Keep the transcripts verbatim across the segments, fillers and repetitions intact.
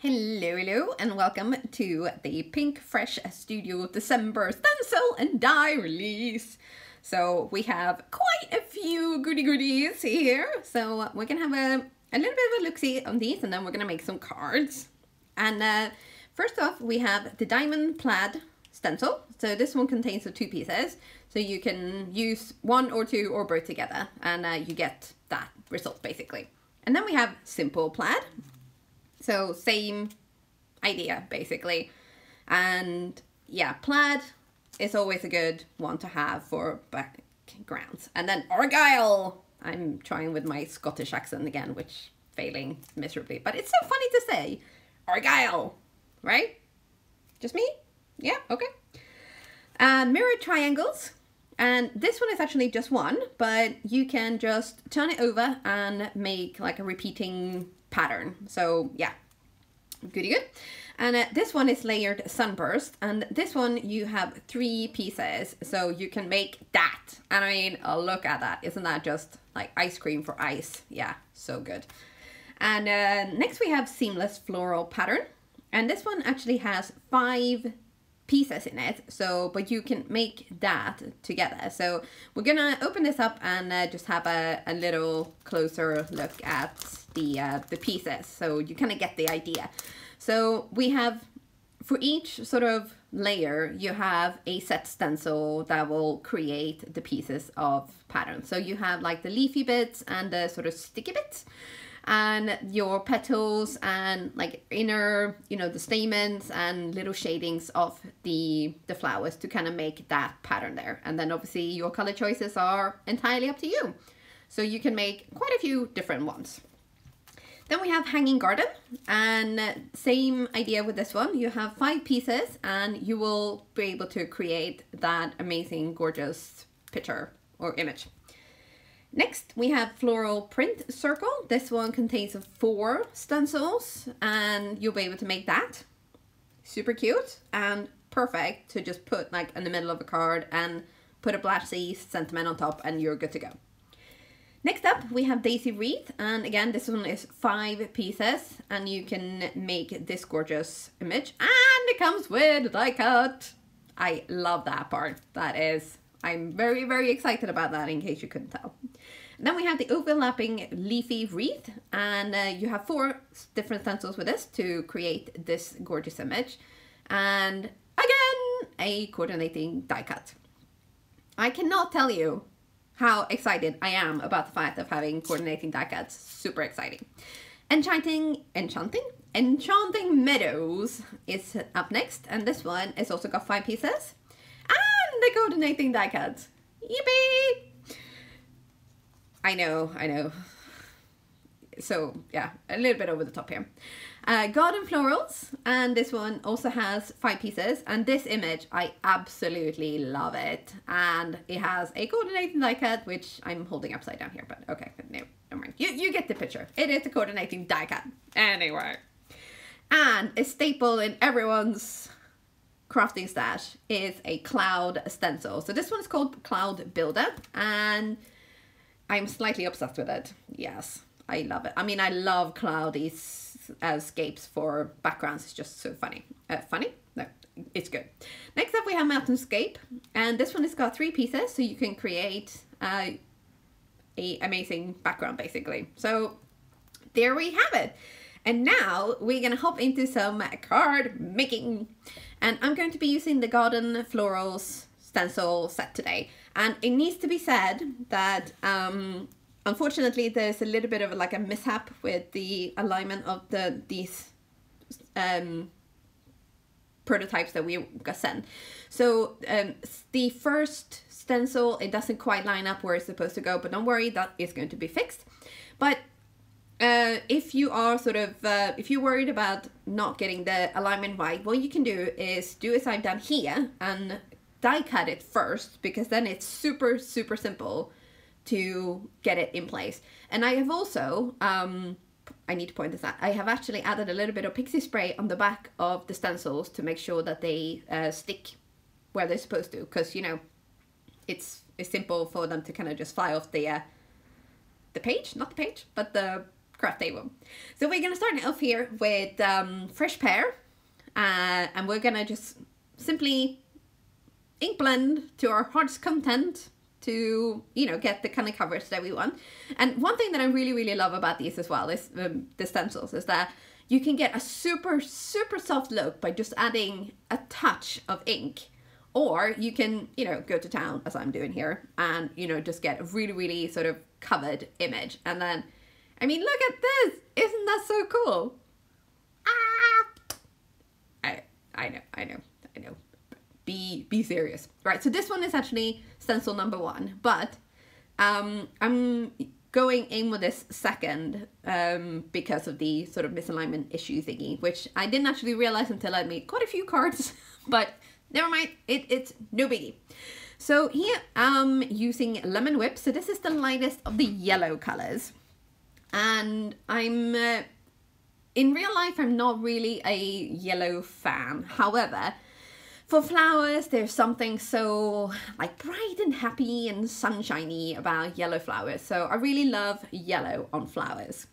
Hello, hello, and welcome to the Pinkfresh Studio December stencil and die release. So we have quite a few goody goodies here. So we're gonna have a, a little bit of a look-see on these, and then we're gonna make some cards. And uh, first off, we have the diamond plaid stencil. So this one contains of two pieces. So you can use one or two or both together, and uh, you get that result basically. And then we have simple plaid. So same idea basically, and yeah, plaid is always a good one to have for backgrounds. And then Argyle, I'm trying with my Scottish accent again, which failing miserably, but it's so funny to say Argyle, right? Just me? Yeah, okay. And mirrored triangles, and this one is actually just one, but you can just turn it over and make like a repeating pattern. So yeah, goody good. And uh, this one is layered sunburst, and this one you have three pieces, so you can make that. And I mean, oh, look at that. Isn't that just like ice cream for ice? Yeah, so good. And uh, next we have seamless floral pattern, and this one actually has five pieces in it, so but you can make that together. So we're gonna open this up and uh, just have a, a little closer look at the uh, the pieces, so you kind of get the idea. So we have, for each sort of layer, you have a set stencil that will create the pieces of pattern. So you have like the leafy bits and the sort of sticky bits, and your petals and like inner, you know, the stamens and little shadings of the the flowers to kind of make that pattern there. And then obviously your color choices are entirely up to you, so you can make quite a few different ones. Then we have Hanging Garden, and same idea with this one. You have five pieces and you will be able to create that amazing gorgeous picture or image. Next, we have Floral Print Circle. This one contains four stencils, and you'll be able to make that. Super cute and perfect to just put like in the middle of a card and put a blashy sentiment on top, and you're good to go. Next up, we have Daisy Wreath, and again, this one is five pieces, and you can make this gorgeous image, and it comes with a die cut. I love that part. That is, I'm very, very excited about that, in case you couldn't tell. And then we have the overlapping leafy wreath, and uh, you have four different stencils with this to create this gorgeous image. And again, a coordinating die cut. I cannot tell you how excited I am about the fact of having coordinating die cuts. Super exciting. Enchanting, enchanting, Enchanting Meadows is up next, and this one has also got five pieces. The coordinating die cuts. Yippee! I know, I know. So yeah, a little bit over the top here. Uh, garden florals, and this one also has five pieces, and this image, I absolutely love it. And it has a coordinating die cut, which I'm holding upside down here, but okay, no, never mind. You, you get the picture. It is a coordinating die cut. Anyway. And a staple in everyone's crafting stash is a cloud stencil. So this one's called Cloud Builder, and I'm slightly obsessed with it. Yes, I love it. I mean, I love cloudy uh, scapes for backgrounds. It's just so funny. Uh, funny? No, it's good. Next up, we have Mountainscape, and this one has got three pieces, so you can create uh, a amazing background basically. So there we have it. And now we're gonna hop into some card making. And I'm going to be using the Garden Florals stencil set today. And it needs to be said that um, unfortunately there's a little bit of like a mishap with the alignment of the these um, prototypes that we got sent. So um, the first stencil, it doesn't quite line up where it's supposed to go, but don't worry, that is going to be fixed. But Uh, if you are sort of, uh, if you're worried about not getting the alignment right, what you can do is do as I've done here and die cut it first, because then it's super, super simple to get it in place. And I have also, um, I need to point this out, I have actually added a little bit of pixie spray on the back of the stencils to make sure that they uh, stick where they're supposed to, because, you know, it's, it's simple for them to kind of just fly off the, uh, the page, not the page, but the craft table. So we're gonna start off here with um, fresh pear, uh, and we're gonna just simply ink blend to our heart's content to, you know, get the kind of coverage that we want. And one thing that I really, really love about these as well is um, the stencils, is that you can get a super, super soft look by just adding a touch of ink. Or you can, you know, go to town, as I'm doing here, and, you know, just get a really, really sort of covered image. And then, I mean, look at this! Isn't that so cool? Ah! I, I know, I know, I know. Be, be serious. Right, so this one is actually stencil number one, but um, I'm going in with this second um, because of the sort of misalignment issue thingy, which I didn't actually realize until I made quite a few cards, but never mind, it, it's no biggie. So here I'm using Lemon Whip, so this is the lightest of the yellow colors. And I'm, uh, in real life, I'm not really a yellow fan. However, for flowers, there's something so like bright and happy and sunshiny about yellow flowers. So I really love yellow on flowers.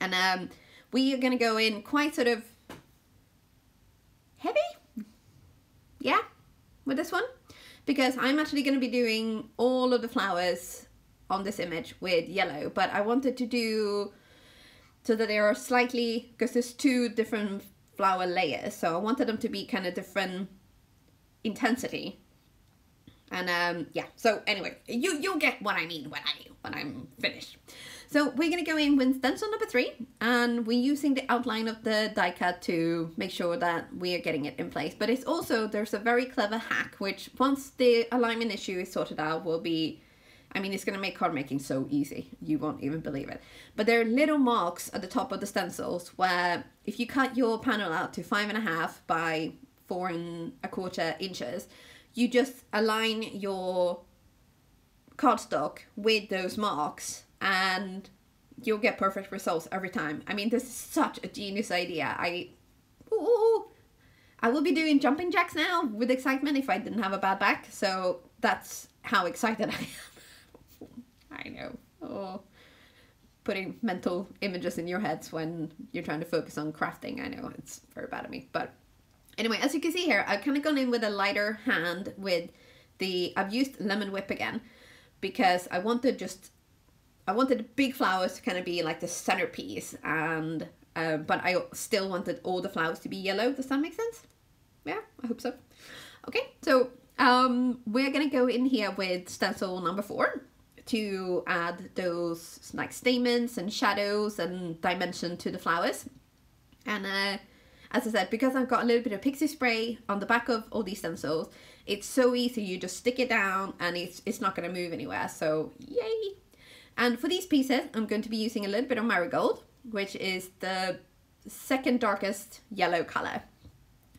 And um, we are gonna go in quite sort of heavy, yeah, with this one, because I'm actually gonna be doing all of the flowers on this image with yellow, but I wanted to do so that they are slightly, because there's two different flower layers, so I wanted them to be kind of different intensity. And um, yeah, so anyway, you, you'll get what I mean when, I, when I'm finished. So we're gonna go in with stencil number three, and we're using the outline of the die cut to make sure that we are getting it in place. But it's also, there's a very clever hack, which once the alignment issue is sorted out will be, I mean, it's gonna make card making so easy, you won't even believe it. But there are little marks at the top of the stencils where if you cut your panel out to five and a half by four and a quarter inches, you just align your cardstock with those marks and you'll get perfect results every time. I mean, this is such a genius idea. I ooh, I will be doing jumping jacks now with excitement if I didn't have a bad back, so that's how excited I am. I know, oh, putting mental images in your heads when you're trying to focus on crafting. I know, it's very bad of me, but anyway, as you can see here, I've kind of gone in with a lighter hand with the, I've used Lemon Whip again, because I wanted just I wanted the big flowers to kind of be like the centerpiece, and uh, but I still wanted all the flowers to be yellow. Does that make sense? Yeah, I hope so. Okay, so um, we're gonna go in here with stencil number four to add those like statements and shadows and dimension to the flowers. And uh, as I said, because I've got a little bit of pixie spray on the back of all these stencils, it's so easy. You just stick it down and it's, it's not gonna move anywhere, so yay. And for these pieces, I'm going to be using a little bit of Marigold, which is the second darkest yellow color.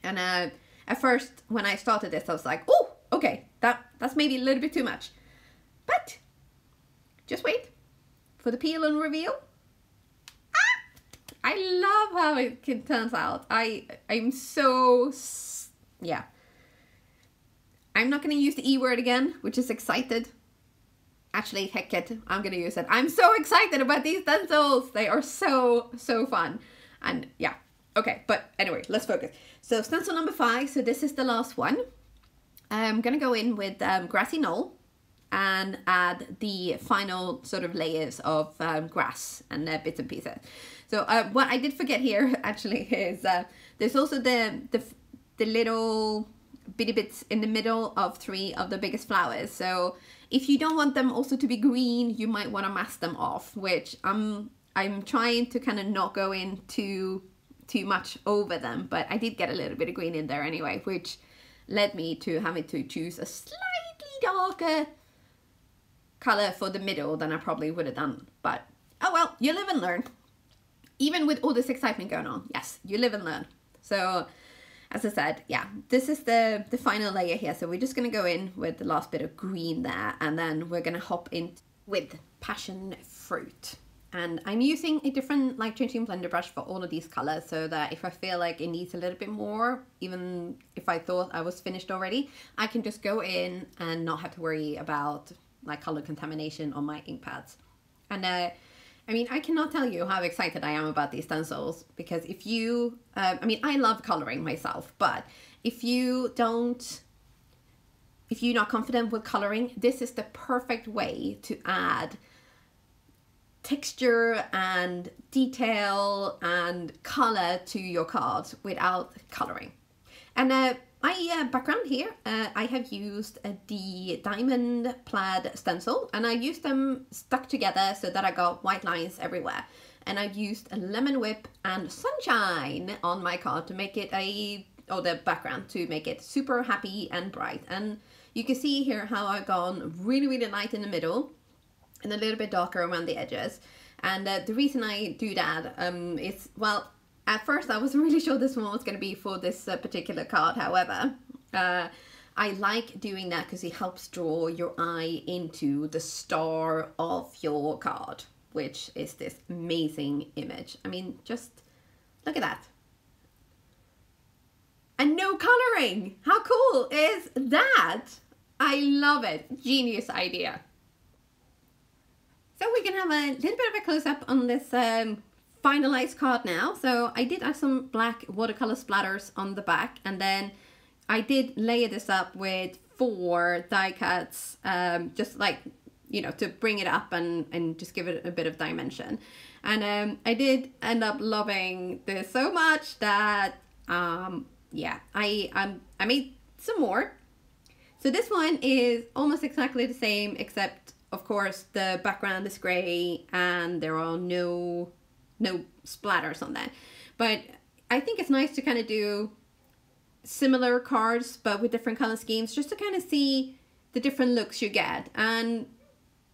And uh, at first, when I started this, I was like, oh, okay, that, that's maybe a little bit too much. But just wait for the peel and reveal. Ah! I love how it can, turns out. I, I'm so, yeah. I'm not going to use the E word again, which is excited. Actually, heck it, I'm gonna use it. I'm so excited about these stencils. They are so, so fun. And yeah, okay, but anyway, let's focus. So stencil number five, so this is the last one. I'm gonna go in with um, grassy knoll and add the final sort of layers of um, grass and uh, bits and pieces. So uh, what I did forget here actually is uh, there's also the, the, the little bitty bits in the middle of three of the biggest flowers. So if you don't want them also to be green, you might want to mask them off, which I'm, I'm trying to kind of not go in too, too much over them, but I did get a little bit of green in there anyway, which led me to having to choose a slightly darker color for the middle than I probably would have done. But oh well, you live and learn. Even with all this excitement going on, yes, you live and learn. So as I said, yeah, this is the, the final layer here. So we're just gonna go in with the last bit of green there, and then we're gonna hop in with passion fruit. And I'm using a different like changing blender brush for all of these colors, so that if I feel like it needs a little bit more, even if I thought I was finished already, I can just go in and not have to worry about like color contamination on my ink pads. And uh, I I mean, I cannot tell you how excited I am about these stencils, because if you, uh, I mean, I love coloring myself, but if you don't, if you're not confident with coloring, this is the perfect way to add texture and detail and color to your cards without coloring. And uh, my uh, background here, uh, I have used uh, the diamond plaid stencil, and I used them stuck together so that I got white lines everywhere. And I've used a Lemon Whip and Sunshine on my card to make it a, or the background, to make it super happy and bright. And you can see here how I've gone really, really light in the middle and a little bit darker around the edges. And uh, the reason I do that um, is, well, at first I wasn't really sure this one was going to be for this uh, particular card. However, uh, I like doing that because it helps draw your eye into the star of your card, which is this amazing image. I mean, just look at that. And no coloring! How cool is that? I love it. Genius idea. So we can have a little bit of a close-up on this um, finalized card now. So I did add some black watercolor splatters on the back, and then I did layer this up with four die cuts, um, just like, you know, to bring it up and, and just give it a bit of dimension. And um, I did end up loving this so much that, um, yeah, I, um, I made some more. So this one is almost exactly the same, except of course the background is grey and there are no no splatters on that. But I think it's nice to kind of do similar cards but with different color schemes, just to kind of see the different looks you get. And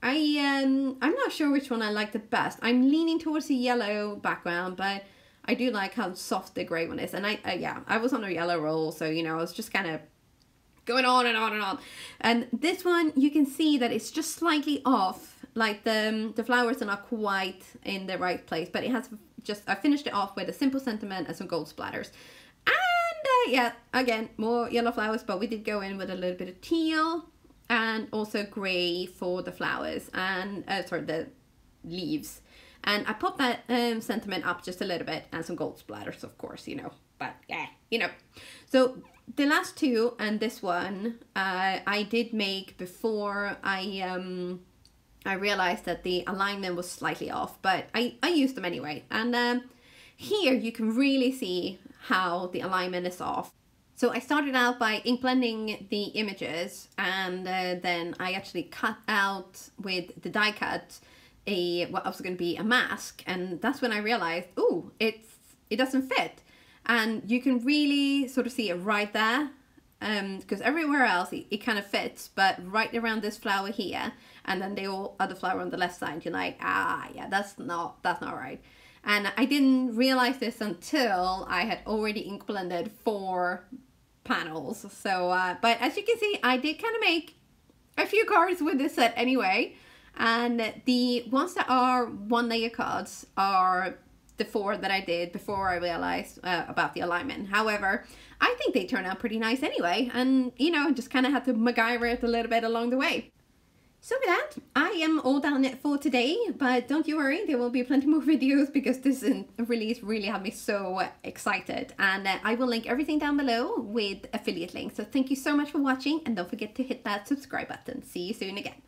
I um I'm not sure which one I like the best. I'm leaning towards the yellow background, but I do like how soft the grey one is. And I uh, yeah, I was on a yellow roll, so you know, I was just kind of going on and on and on. And this one, you can see that it's just slightly off, like the, um, the flowers are not quite in the right place, but it has just, I finished it off with a simple sentiment and some gold splatters. And uh, yeah, again, more yellow flowers, but we did go in with a little bit of teal and also gray for the flowers and, uh, sorry, the leaves. And I popped that um, sentiment up just a little bit and some gold splatters, of course, you know, but yeah, you know. So the last two and this one uh, I did make before I um, I realized that the alignment was slightly off, but I, I used them anyway. And um, here you can really see how the alignment is off. So I started out by ink blending the images, and uh, then I actually cut out with the die cut a what was going to be a mask, and that's when I realized, oh, it's it doesn't fit. And you can really sort of see it right there, because um, everywhere else it, it kind of fits, but right around this flower here, and then the all other flower on the left side, you're like, ah, yeah, that's not that's not right. And I didn't realize this until I had already ink blended four panels. So, uh, but as you can see, I did kind of make a few cards with this set anyway, and the ones that are one layer cards are the four that I did before I realized uh, about the alignment. However, I think they turn out pretty nice anyway, and you know, just kind of had to MacGyver it a little bit along the way. So with that, I am all done it for today, but don't you worry, there will be plenty more videos because this release really had me so excited. And uh, I will link everything down below with affiliate links. So thank you so much for watching, and don't forget to hit that subscribe button. See you soon again.